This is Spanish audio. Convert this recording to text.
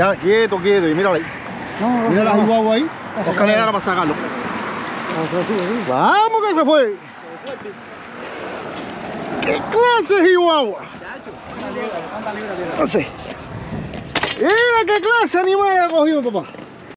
Ya, quieto, quieto. Y míralo ahí. No, mira la Jiguagua ahí. Oscar le agarra para sacarlo. Vamos que se fue. ¡Qué clase Jiguagua! No sé. Mira qué clase animal ha cogido, papá.